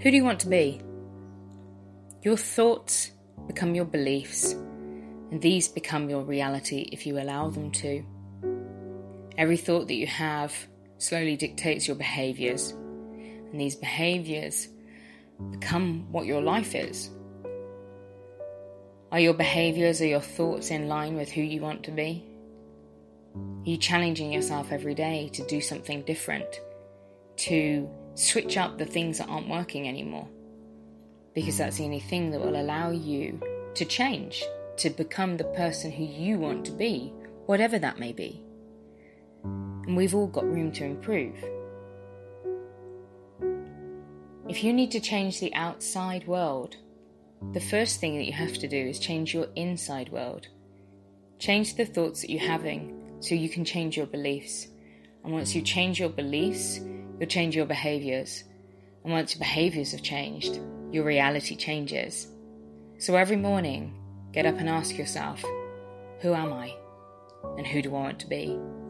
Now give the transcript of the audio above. Who do you want to be? Your thoughts become your beliefs, and these become your reality if you allow them to. Every thought that you have slowly dictates your behaviours, and these behaviours become what your life is. Are your behaviours or your thoughts in line with who you want to be? Are you challenging yourself every day to do something different, to switch up the things that aren't working anymore? Because that's the only thing that will allow you to change, to become the person who you want to be, whatever that may be. And we've all got room to improve. If you need to change the outside world, the first thing that you have to do is change your inside world. Change the thoughts that you're having so you can change your beliefs. And once you change your beliefs, you'll change your behaviours. And once your behaviours have changed, your reality changes. So every morning, get up and ask yourself, who am I? And who do I want to be?